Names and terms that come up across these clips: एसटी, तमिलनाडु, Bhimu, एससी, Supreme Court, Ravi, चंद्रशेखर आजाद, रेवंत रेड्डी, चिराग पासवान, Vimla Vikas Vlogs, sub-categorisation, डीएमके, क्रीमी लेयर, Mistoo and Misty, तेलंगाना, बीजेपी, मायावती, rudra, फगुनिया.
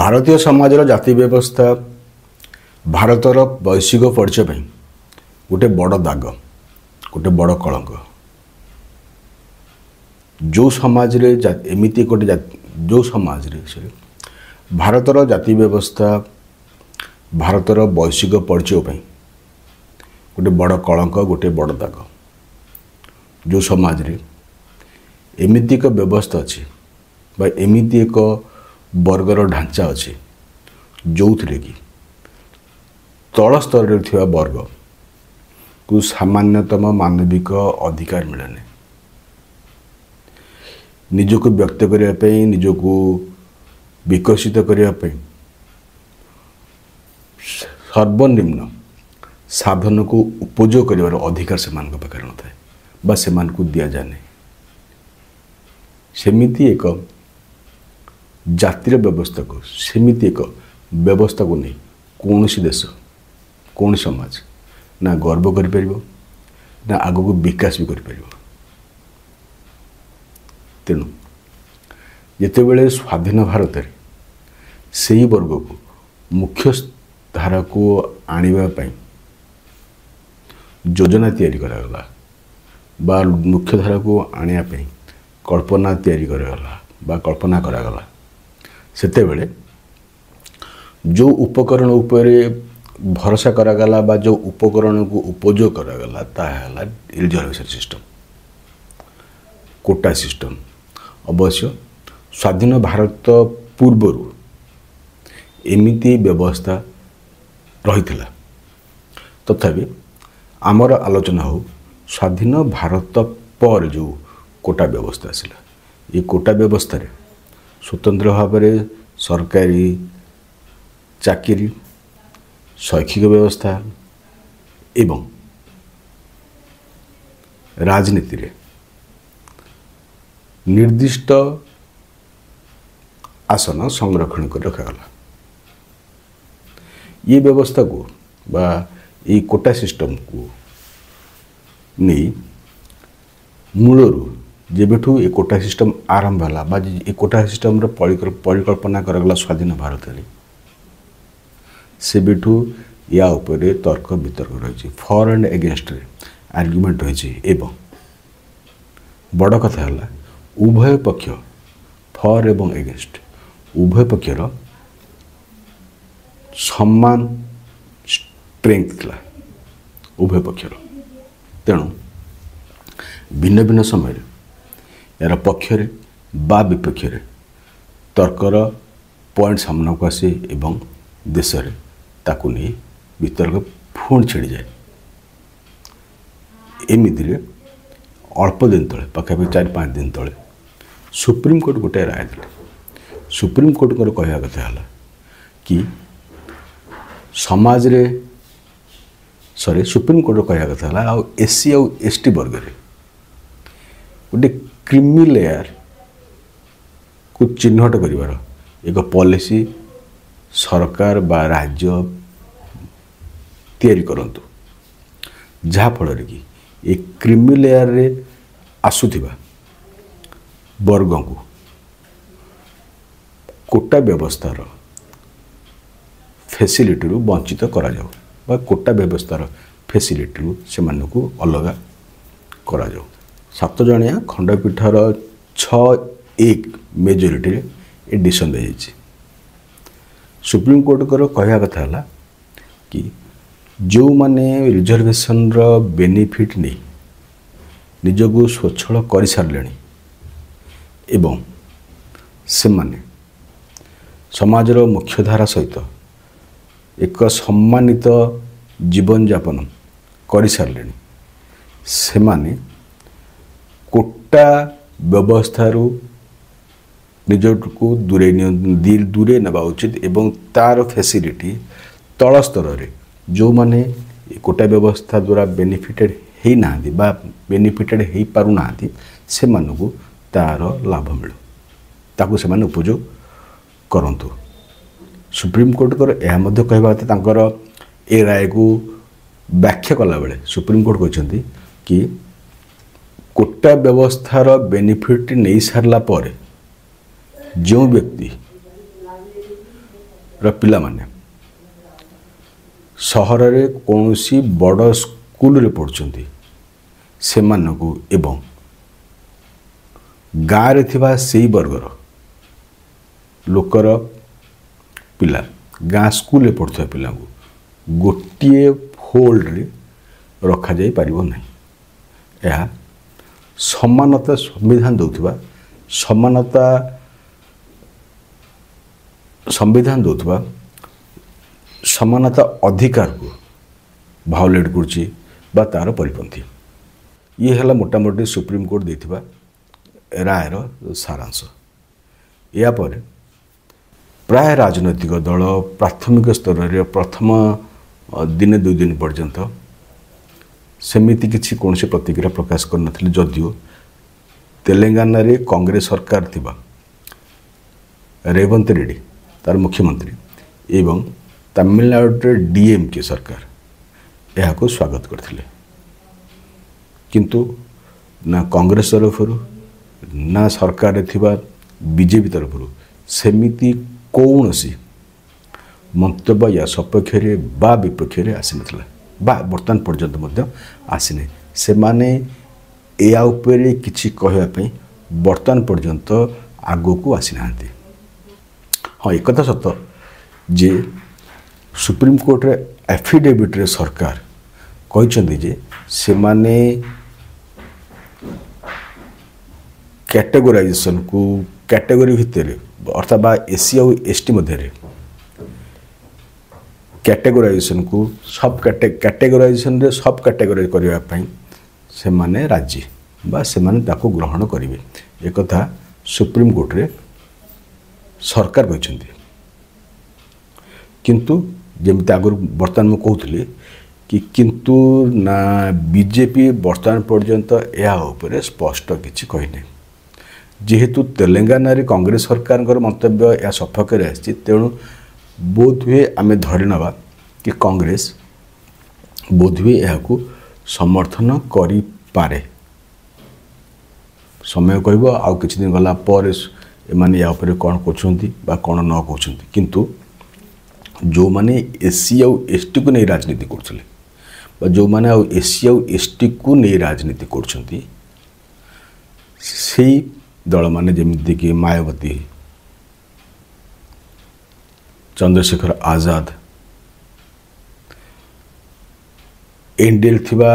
भारतीय समाजर जाति व्यवस्था भारतर वैश्विक परिचय गोटे बड़ दाग गोटे बड़ कलंक। जो समाज रे एमिति गोटे जो समाज रे भारतर जाति व्यवस्था भारतर वैश्विक परिचय गोटे बड़ कलंक गोटे बड़ दाग। जो समाज रे एमिति एक व्यवस्था अच्छी बा एमिति एक वर्गर ढांचा अच्छी जो थे कि तल स्तर रे वर्ग को सामान्यतम मानविक अधिकार मिलेने, निजक व्यक्त करने निजक विकसित करने सर्वनिम्न साधन को उपयोग कर अधिकार से पाखे न था बा से दि जाए। सेमिति एक जातिर व्यवस्था को सेमिति एक व्यवस्था को नहीं कौन सी देश कौन समाज ना गर्व कर ना आग को विकास भी कर। तेणु जितेबाला स्वाधीन भारत रे से ही वर्ग को मुख्य धारा को आने योजना तैयारी करा बा मुख्य धारा को आने कल्पना तैयारी करा बा कल्पना करा सेते बेले जो उपकरण उपरे भरोसा करा बा जो उपकरण को उपयोग करा ताला रिजर्वेशन सिस्टम कोटा सिस्टम। अवश्य स्वाधीन भारत पूर्वर एमिती व्यवस्था रही था, तथापि आमर आलोचना हो स्वाधीन भारत पर जो कोटा व्यवस्था आसला ये कोटा व्यवस्था रे स्वतंत्र भाव में सरकारी चाकरी शैक्षिक व्यवस्था एवं राजनीति रे निर्दिष्ट आसन संरक्षण कर रखागला। ये व्यवस्था को बा ये कोटा सिस्टम को नहीं मूलरू जेबेठू ये कोटा सिस्टम आरंभ होला बा ये कोटा सिस्टम परिकल्पना करगला स्वाधीन भारत रे से बेठू या उपरे तर्क वितर्क रही फॉर एंड एगेंस्ट रे आर्गुमेंट रही एवं बड़ कथा है उभय पक्ष फॉर एवं एगेंस्ट उभय पक्षर सम्मान स्ट्रेंथ था उभय पक्षर। तेणु भिन्न भिन्न समय यार पक्षरे बा विपक्षरे तर्कर पॉइंट सामना को आसे एवं देश रे ताकु नहीं वितर्क फूण छिड़ जाए। एमती अल्प दिन ते पाखापी 4-5 दिन ते सुप्रीम कोर्ट गोटे राय दे। सुप्रीम कोर्ट को कहवा कथा है कि समाज रे सॉरी सुप्रीम कोर्ट कहवा कथा है आउ एससी आउ एसटी वर्ग रे गोटे क्रीमी लेयर को चिन्हट कर एक पॉलिसी सरकार बा राज्य तैयारी करंतु जहाँफल कि एक क्रीमी लेयर रे आसुथिबा वर्ग को कोटा व्यवस्थार फैसिलिटी रु वंचित करा जाओ बा कोटा व्यवस्थार फैसिलिटी रु सेमानकु अलग करा जाओ। 7 जणिया खंडपीठर 6-1 मेजोरीटी ए डिसिजन दे जाइए। सुप्रीम कोर्ट को कहवा कथा है कि जो माने रिजर्वेशन रो बेनिफिट नहीं निजको स्वच्छल कर सारे एवं से माने समाजर मुख्यधारा सहित एक सम्मानित जीवन यापन कर सारे से माने कोटा व्यवस्थारू निजको दूरे नवा उचित एवं तार फैसिलिटी तल स्तर में जो माने कोटा व्यवस्था द्वारा बेनिफिटेड है ना बा बेनिफिटेड है पारुना से मानू तार लाभ मिलू ताकू से माने उपयोग करंतु। सुप्रीम कोर्ट को यह मध्य कहबा तांकर ए राय को व्याख्या कला बेले सुप्रीम कोर्ट कहचंती कि कोटा व्यवस्थार बेनिफिट नहीं सारापर जो व्यक्ति रे सहर रे कौन सी बड़ स्कूल पढ़ुंट से मानू एवं गाँव में से वर्गर लोकर पिला गाँ स्कूल पढ़ुवा पिला गोटे फोल्ड रे रखा जाई पारिबो नहीं। यह समानता संविधान दौथवा समानता संविधान दौथवा समानता अधिकार को भावलेट करछि बा तार परिपंथी। ये है मोटामोटी सुप्रीम कोर्ट देथिबा रायर सारांश। या पर प्राय राजनैतिक दल प्राथमिक स्तर रे प्रथम दिने दुई दिन पर्यंत सेमिति किसी कौन से प्रतिक्रिया प्रकाश करन थिले जदियो तेलंगाना रे कांग्रेस सरकार थिबा रेवंत रेड्डी तार मुख्यमंत्री एवं तमिलनाडु रे डीएमके सरकार यह को स्वागत करथिले, किंतु ना कांग्रेस तरफ ना सरकार रे थिबा बीजेपी तरफ सेमिति कौन सी मंतव्य या सपक्ष बा विपक्ष आसी ना बर्तमान पर्यंत आसीने से माने या उपरे किछि कहवाई बर्तमान पर्यंत आगो को आसी ना। हाँ, एक कथा सत जे सुप्रीम कोर्ट रे एफिडेविट रे सरकार कहते जे से माने कैटेगोराइजेशन को कैटेगोरी भितर अर्थात बा एससी और एसटी मध्य कैटेगोराइजेशन को सब कैटेगोराइजेशन रे सब कैटेगोराइज करबा पई से माने राज्य बा से माने ताको ग्रहण करिवे। एक कथा सुप्रीम कोर्ट रे सरकार कहचंदी, किंतु जेमते आगर वर्तमान में कहूतले कि किंतु ना बीजेपी वर्तमान पर्यंत या ऊपर स्पष्ट किछि कहिने। जेहेतु तेलंगाना रे कांग्रेस सरकार मंतव्य या सफाकर आछि तेणु बोध हुए आम धरी नवा कि कांग्रेस बोध हुए यह समर्थन करी पारे। समय कह आउ कि दिन गला एमाने या उपरे कौन कहते बा कौन न कहते, किंतु जो माने एससी आउ एसटी को नहीं राजनीति करथले बा जो माने आउ एससी आउ एसटी को नहीं राजनीति करछंती सेही दल माने जेमति कि मायावती चंद्रशेखर आजाद एनडीएल थिबा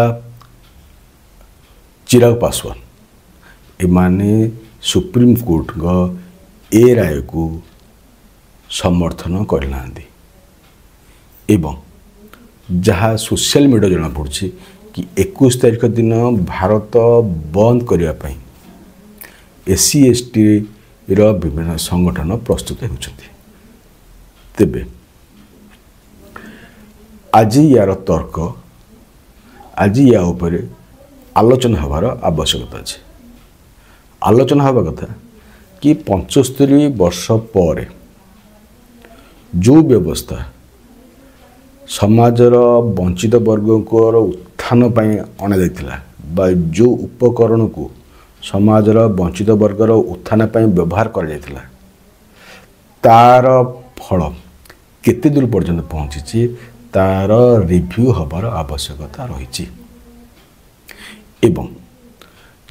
चिराग पासवान एमाने सुप्रीम कोर्ट का ए राय को समर्थन करना एवं जहाँ सोशल मीडिया जना पड़ी कि 21 तारिख दिन भारत बंद करने एससी एसटी रो विभिन्न संगठन प्रस्तुत होती। तेबे आज यार तर्क आज या उपर आलोचना हबार आवश्यकता अच्छे। आलोचना हवा कथा कि 75 वर्ष पर जो व्यवस्था समाजर वंचित वर्ग को उत्थान पाई अणा जाइथिला बा जो उपकरण को समाजर वंचित वर्गर उत्थान पाई व्यवहार कर जाइथिला तार फल केते दूर पर्यंत पहुँची तार रिव्यू हबार आवश्यकता रही। एवं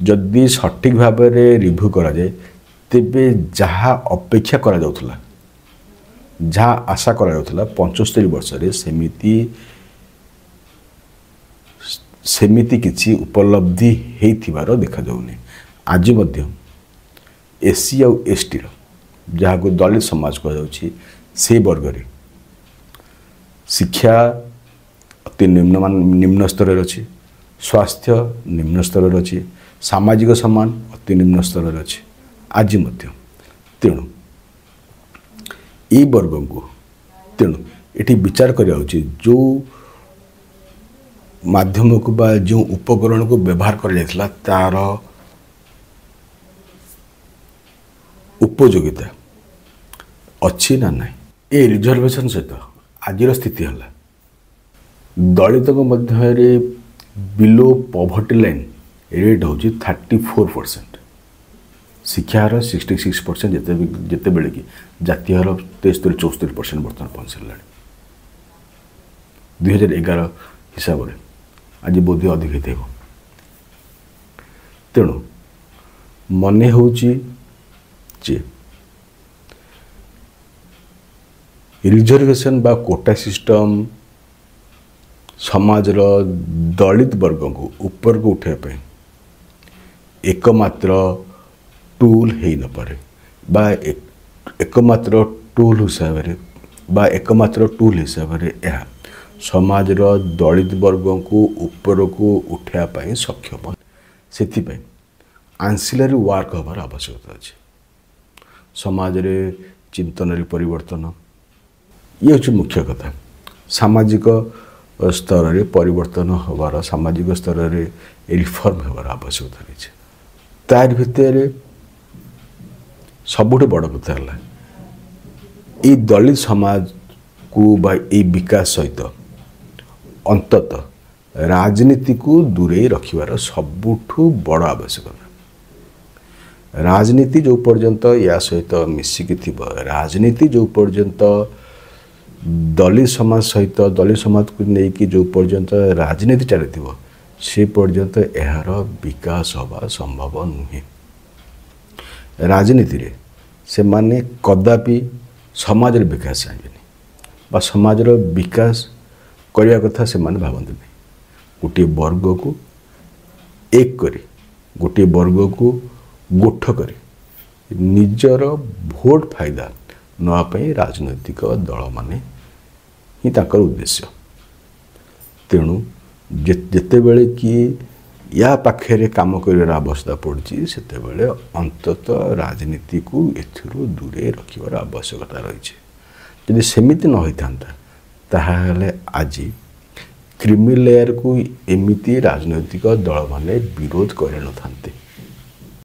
जदि सठिक भाव में रिव्यू करा जाए तेबे जहाँ अपेक्षा करा जाउथला जहाँ आशा करा जाउथला 75 वर्ष रे सेमिति किछि उपलब्धि हेतिबार देखा जाउनी। आज मध्यम एससी और एसटी जहाँ को दलित समाज कह जाउछि से वर्गर शिक्षा अति निम्न स्तर अच्छी, स्वास्थ्य निम्न स्तर अच्छी, सामाजिक सम्मान अति निम्न स्तर अच्छी। आज तेणु वर्ग को तेणु ये विचार करा उचित जो माध्यम को बा जो उपकरण को व्यवहार कर जाता तार उपयोगिता अच्छी ना ना। ये रिजर्वेशन सहित आज स्थिति है दलित मध्य बिलो पॉवर्टी लाइन रेट हूँ 34%। शिक्षार 66% जितेबले कि जातीय हार 73-74% बर्तमान पहुँच सारा 2011 हिसाब से आज बोध अधिक हो। तेणु मन हो रिजर्वेशन बा कोटा सिस्टम समाज दलित वर्ग को ऊपर को उठापी एकमात्र टूल है नपरे बा एकमात्र टूल हिसाब से यह समाज दलित वर्ग को ऊपर को उठापी सक्षम से आंसिलरी वर्क होबार आवश्यकता अच्छे समाज रे चिंतन परिवर्तन ये हूँ मुख्य कथा सामाजिक स्तर रे परिवर्तन होबार सामाजिक स्तर रे रिफॉर्म होबार आवश्यकता रही। तार भितर सबुठे बड़ कथा है ये दलित समाज को विकास सहित अंततः राजनीति को दूरे रखिवार सबुठु बड़ आवश्यकता। राजनीति जो पर्यंत या सहित मिसिकी थीबा राजनीति जो पर्यंत दलित समाज सहित दलित समाज को लेकिन जो पर्यंत राजनीति चली से पर्यंत यार विकास होगा संभव नुहे। राजनीति रे से माने कदापि समाज विकास चाहिए समाज विकास करने कथा से माने भावंत गोटे वर्ग को एक कर गोटे वर्ग को गोठ कर निजर भोट फायदा नापी राजनैतिक दल माने ही ताकर उद्देश्य। तेणु जितेबले कि या पाखे काम कर आवश्यकता पड़ी से अंतत राजनीति को एथुरु दूरे रखिवार आवश्यकता रही। यदि सेमिति न होता ताहले आज क्रिमी लेयर को एमिती राजनैतिक दल माने विरोध करे न थांते।